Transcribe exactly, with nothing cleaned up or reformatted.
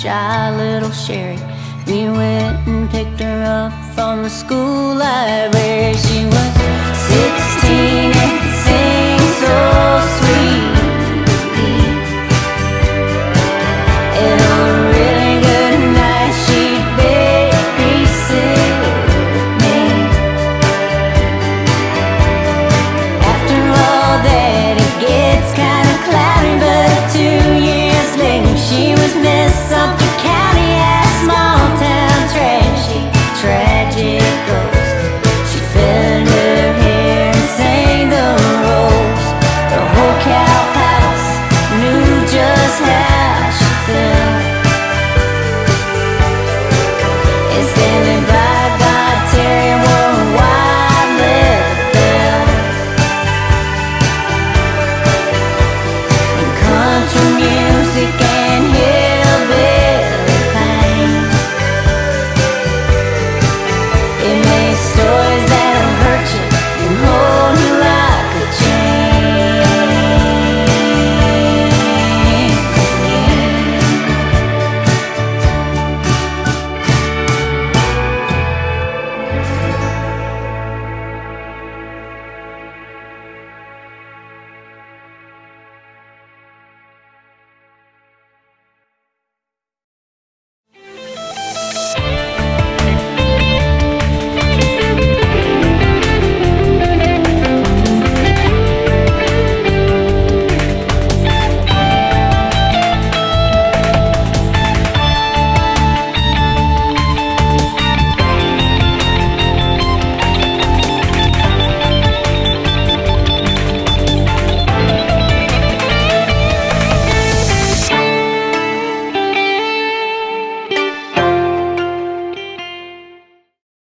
Shy little Sherry. We went and picked her up from the school library. She